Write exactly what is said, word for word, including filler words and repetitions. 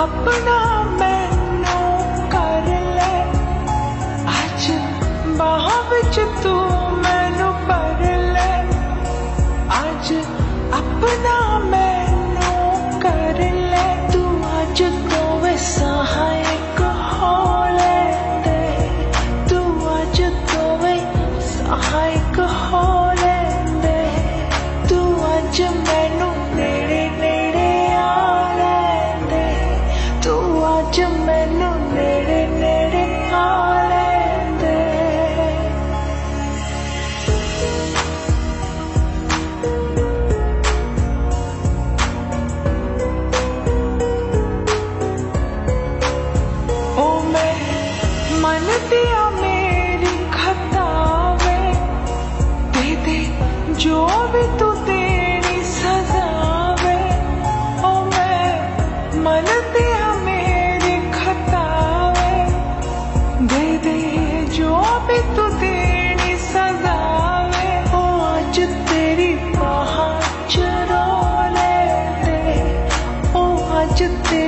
अपना मैनू कर ले, अज बाह विच तू मैनू भर ले, अज अपना मैनू कर ले, तू अज दोवे सहायक हो ले, तू अज दोवे सहायक हो ले, तू अज मैनू नेड़े नेड़े आ ले, तू अज मैनू नेड़े नेड़े आ ले। मन दिया मेरी खतावे दे दे जो भी तू तेरी सजावे, ओ मैं मन दिया मेरी खतावे दे दे जो भी तू तेरी सजावे, ओ आज तेरी बाह च रो ले दे, ओ आज